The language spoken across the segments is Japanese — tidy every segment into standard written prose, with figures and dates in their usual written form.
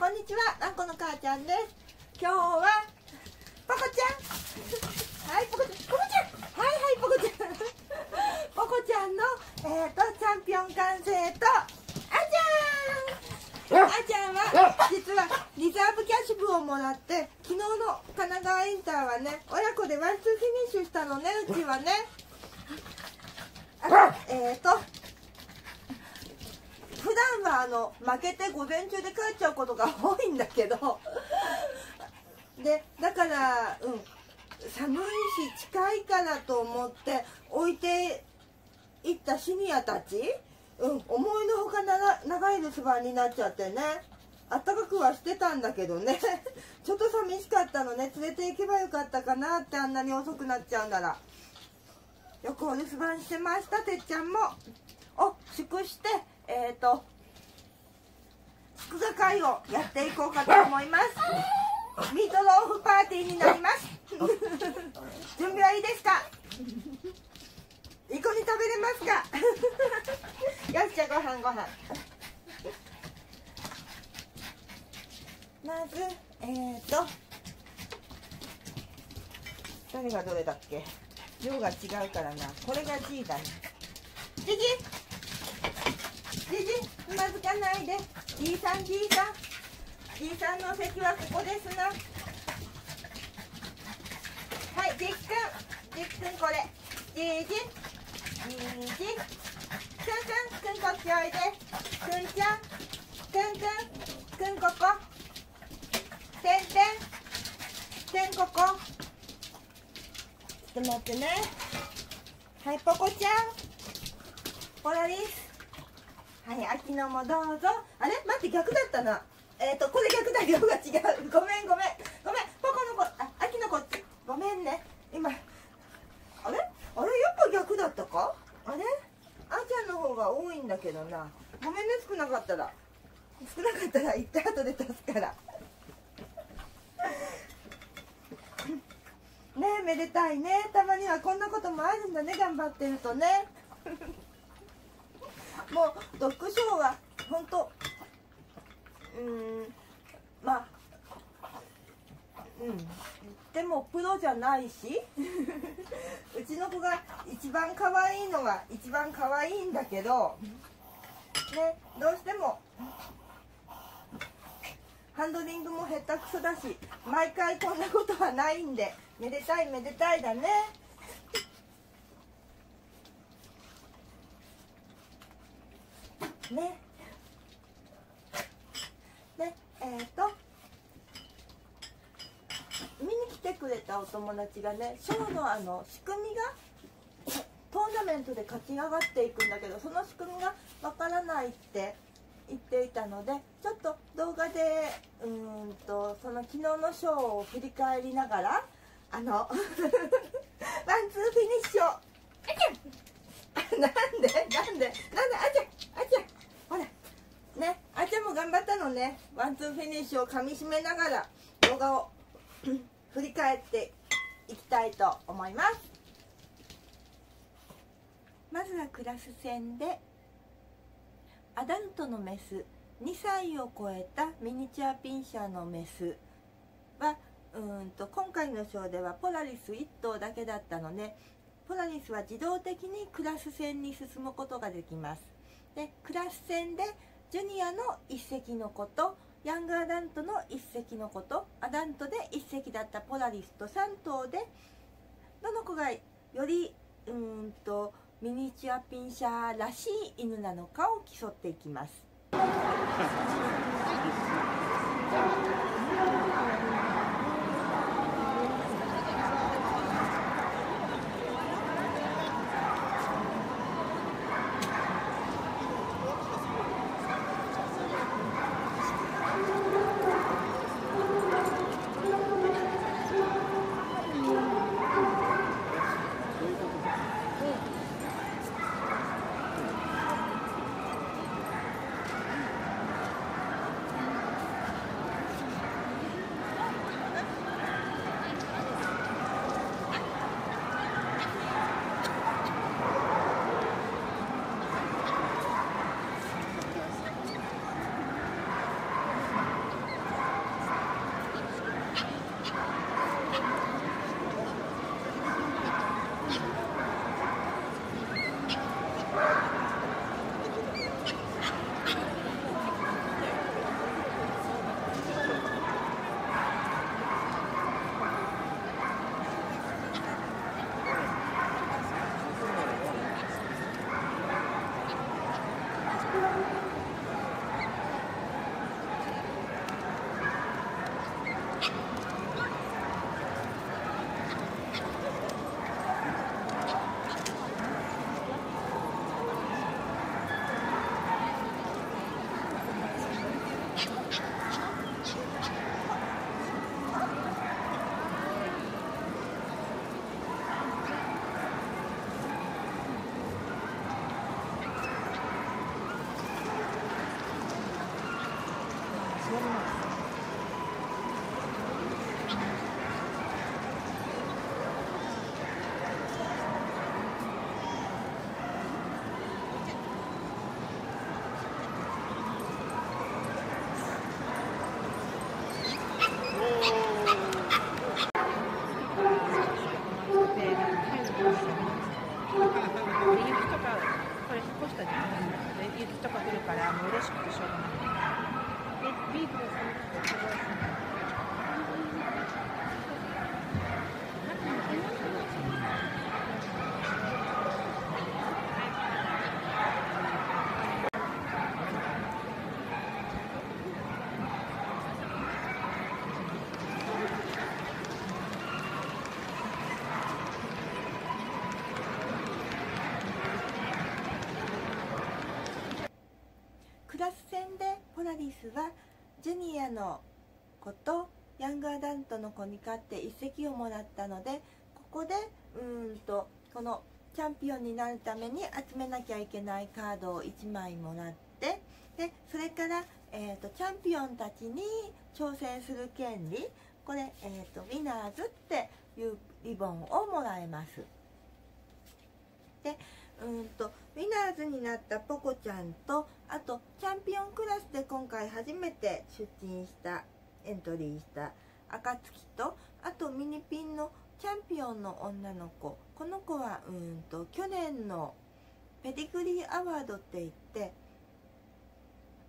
こんにちは、ランコの母ちゃんです。今日はポコちゃんはい、ポコちゃんポコちゃんの、チャンピオン完成とあちゃんは実はリザーブキャッシュ部をもらって、昨日の神奈川インターはね、親子でワンツーフィニッシュしたのね、うちはね。あ、普段は負けて午前中で帰っちゃうことが多いんだけどで、だから、寒いし近いからと思って置いていったシニアたち、思いのほか長い留守番になっちゃってね。あったかくはしてたんだけどねちょっと寂しかったのね。連れて行けばよかったかなって、あんなに遅くなっちゃうなら。よくお留守番してました。てっちゃんもを祝して、祝賀会をやっていこうかと思います。ミートローフパーティーになります準備はいいですか？いい子に食べれますか？よっしゃ、ご飯まず誰がどれだっけ？量が違うからな。これが G だね。じじ、つまずかないで。 G さんの席はここですな。はい、じきくんこれ。じじ、くんこっちおいで。くんちゃん、くんここ。てんここ。ちょっと待ってね。はい、ぽこちゃん。ポラリス。はい、秋のもどうぞ。あれ、待って、逆だったな。これ逆だ、量が違う。ごめん。ポコのこ、秋のこっち。ごめんね。今。あれ、やっぱ逆だったか？あれ？あーちゃんの方が多いんだけどな。ごめんね、少なかったら行って後で足すから。ねえ、めでたいね。たまにはこんなこともあるんだね、頑張ってるとねもうドッグショーは本当、でもプロじゃないしうちの子が一番可愛いんだけどね、どうしてもハンドリングも下手くそだし、毎回こんなことはないんで、めでたいだね。見に来てくれたお友達がね、ショーの仕組みがトーナメントで勝ち上がっていくんだけど、その仕組みがわからないって言っていたので、ちょっと動画でその昨日のショーを振り返りながらワンツーフィニッシュをなんであちゃんほらね、あちゃんも頑張ったのね。ワンツーフィニッシュをかみしめながら動画を振り返っていきたいと思います。まずはクラス戦でアダルトのメス、2歳を超えたミニチュアピンシャーのメスは今回のショーではポラリス1頭だけだったので、ポラリスは自動的にクラス戦に進むことができます。で、クラス戦でジュニアの1隻の子とヤングアダントの1隻の子と、アダントで1隻だったポラリスと3頭で、どの子がよりミニチュアピンシャーらしい犬なのかを競っていきます。クラス戦でポラリスはジュニアの子とヤングアダルトの子に勝って一席をもらったので、ここでこのチャンピオンになるために集めなきゃいけないカードを1枚もらって、でそれから、チャンピオンたちに挑戦する権利、これ、ウィナーズっていうリボンをもらえます。でウィナーズになったポコちゃんと、あとチャンピオンクラスで今回初めて出陣したエントリーした暁と、あとミニピンのチャンピオンの女の子、この子は去年のペディグリーアワードっていって、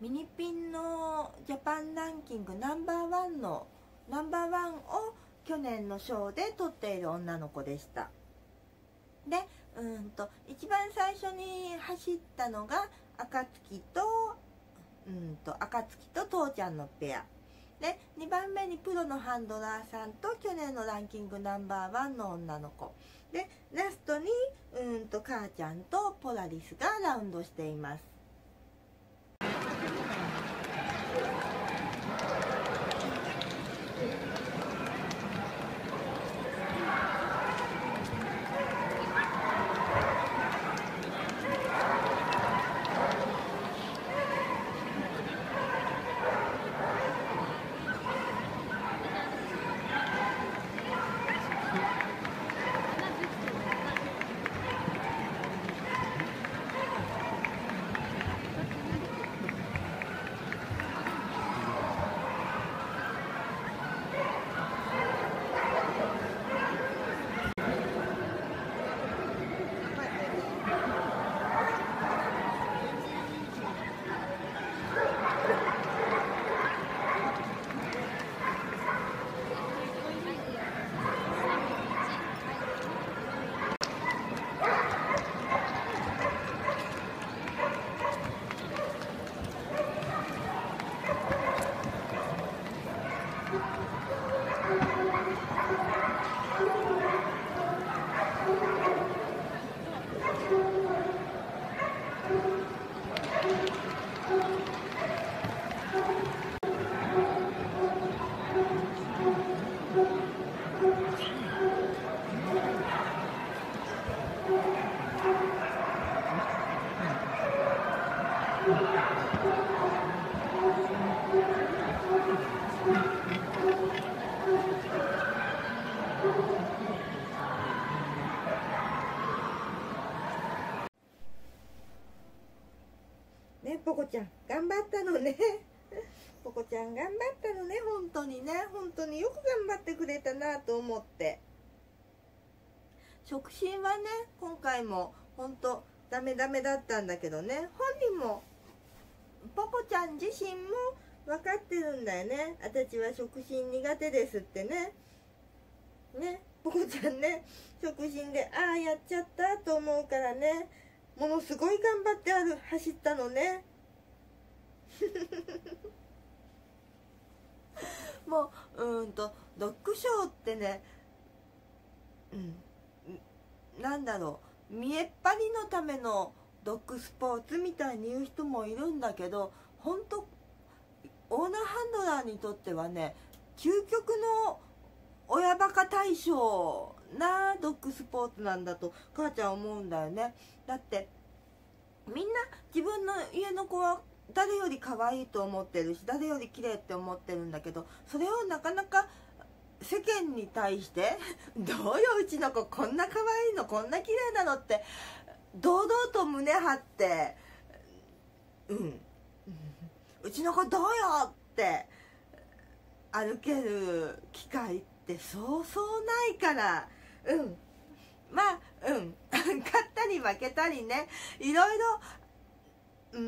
ミニピンのジャパンランキングナンバーワンのナンバーワンを去年のショーで取っている女の子でした。で一番最初に走ったのが暁と父ちゃんのペアで、2番目にプロのハンドラーさんと去年のランキングナンバーワンの女の子で、ラストに母ちゃんとポラリスがラウンドしています。ポコちゃん頑張ったのねポコちゃん頑張ったのね、本当にね、本当によく頑張ってくれたなと思って。触診はね今回も本当ダメダメだったんだけどね、本人もポコちゃん自身も分かってるんだよね、私は触診苦手ですってね。ポコちゃんね、触診でああやっちゃったと思うからね、ものすごい頑張って走ったのねもうドッグショーってね、なんだろう、見えっ張りのためのドッグスポーツみたいに言う人もいるんだけど、本当オーナーハンドラーにとってはね、究極の親バカ大賞なドッグスポーツなんだと母ちゃん思うんだよね。だってみんな自分の家の子は誰より可愛いと思ってるし、誰より綺麗って思ってるんだけど、それをなかなか世間に対して「どうようちの子こんな可愛いの、こんな綺麗なの」って堂々と胸張って「うんうちの子どうよ」って歩ける機会ってそうそうないから、うんまあ勝ったり負けたりね、いろいろ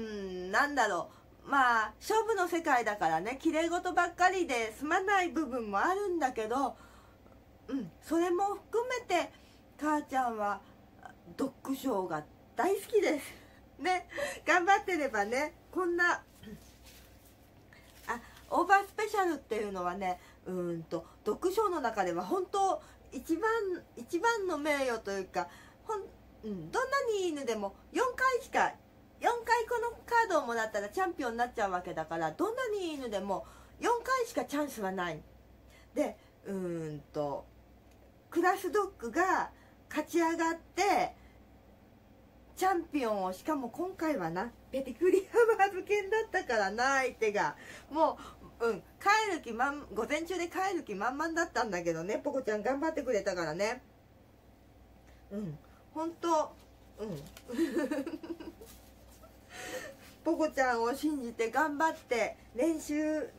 なんだろう、まあ勝負の世界だからね、きれい事ばっかりで済まない部分もあるんだけど、それも含めて母ちゃんはドッグショーが大好きですね。頑張ってればね、こんなオーバースペシャルっていうのはね、ドッグショーの中では本当一番の名誉というか、どんなに犬でも4回このカードをもらったらチャンピオンになっちゃうわけだから、どんなにいい犬でも4回しかチャンスはないで、クラスドッグが勝ち上がってチャンピオンを、しかも今回はなペティクリアは預けだったからな、相手がもう、帰る気満々、午前中で帰る気満々だったんだけどね、ポコちゃん頑張ってくれたからね。本当ポコちゃんを信じて頑張って練習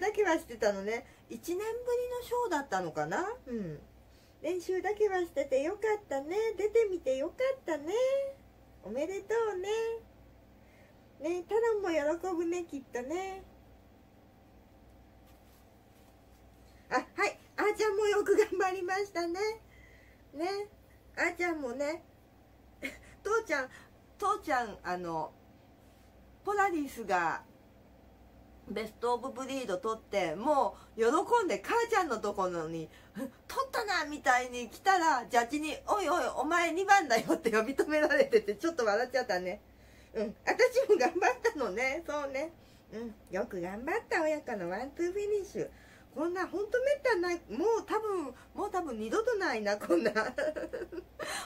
だけはしてたのね。1年ぶりのショーだったのかな、練習だけはしててよかったね、出てみてよかったね、おめでとうね、ねタロンも喜ぶねきっとね。あはい、あーちゃんもよく頑張りましたね。ねあーちゃんもね父ちゃんポラリスがベスト・オブ・ブリード取ってもう喜んで母ちゃんのところに「取ったな!」みたいに来たらジャッジに「おいおいお前2番だよ」って呼び止められててちょっと笑っちゃったね。私も頑張ったのね。そうね、よく頑張った親子のワンツーフィニッシュ、こんなほんとめったない、もう多分二度とないなこんな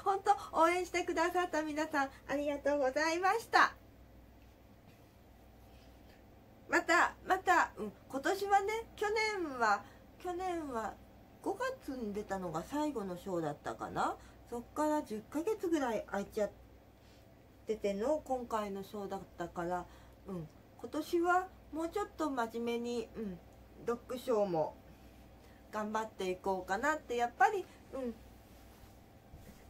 ほんと応援してくださった皆さんありがとうございました。また、今年はね、去年は5月に出たのが最後のショーだったかな。そっから10ヶ月ぐらい空いちゃってての今回のショーだったから、今年はもうちょっと真面目に、ドッグショーも頑張っていこうかなって、やっぱり、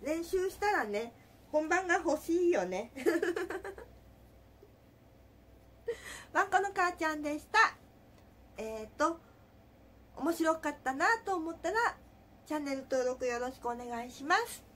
練習したらね本番が欲しいよねわんこの母ちゃんでした。面白かったなと思ったらチャンネル登録よろしくお願いします。